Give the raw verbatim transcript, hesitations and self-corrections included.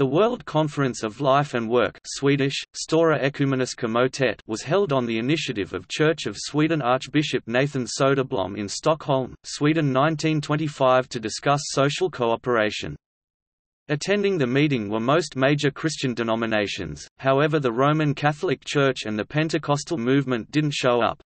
The World Conference of Life and Work (Swedish: Stora Ekumeniska Mötet) was held on the initiative of Church of Sweden Archbishop Nathan Söderblom in Stockholm, Sweden nineteen twenty-five to discuss social cooperation. Attending the meeting were most major Christian denominations, however the Roman Catholic Church and the Pentecostal movement didn't show up.